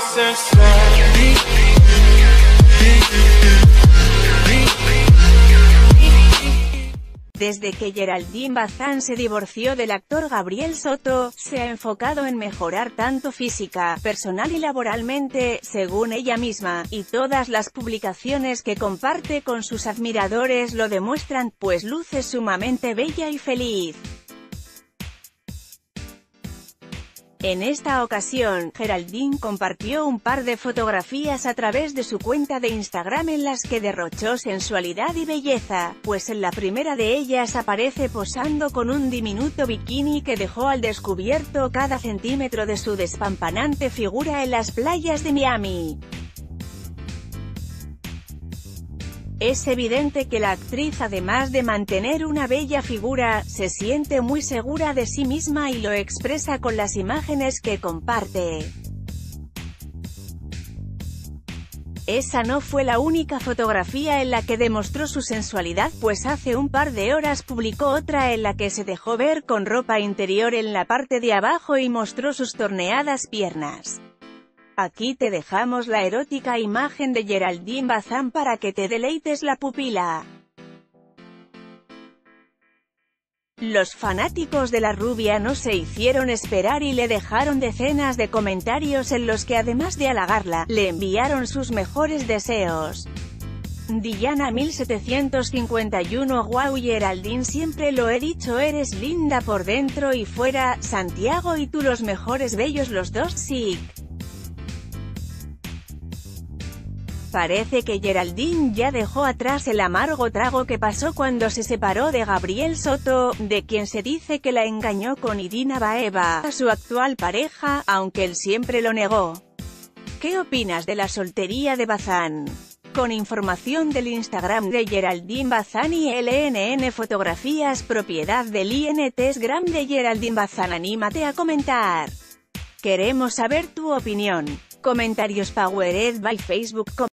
process slowly. Desde que Geraldine Bazán se divorció del actor Gabriel Soto, se ha enfocado en mejorar tanto física, personal y laboralmente, según ella misma, y todas las publicaciones que comparte con sus admiradores lo demuestran, pues luce sumamente bella y feliz. En esta ocasión, Geraldine compartió un par de fotografías a través de su cuenta de Instagram en las que derrochó sensualidad y belleza, pues en la primera de ellas aparece posando con un diminuto bikini que dejó al descubierto cada centímetro de su despampanante figura en las playas de Miami. Es evidente que la actriz, además de mantener una bella figura, se siente muy segura de sí misma y lo expresa con las imágenes que comparte. Esa no fue la única fotografía en la que demostró su sensualidad, pues hace un par de horas publicó otra en la que se dejó ver con ropa interior en la parte de abajo y mostró sus torneadas piernas. Aquí te dejamos la erótica imagen de Geraldine Bazán para que te deleites la pupila. Los fanáticos de la rubia no se hicieron esperar y le dejaron decenas de comentarios en los que, además de halagarla, le enviaron sus mejores deseos. Diana 1751 Guau, Geraldine, siempre lo he dicho, eres linda por dentro y fuera. Santiago, y tú los mejores, bellos los dos, sí. Parece que Geraldine ya dejó atrás el amargo trago que pasó cuando se separó de Gabriel Soto, de quien se dice que la engañó con Irina Baeva, su actual pareja, aunque él siempre lo negó. ¿Qué opinas de la soltería de Bazán? Con información del Instagram de Geraldine Bazán y LNN Fotografías, propiedad del Instagram de Geraldine Bazán. Anímate a comentar. Queremos saber tu opinión. Comentarios Powered by Facebook.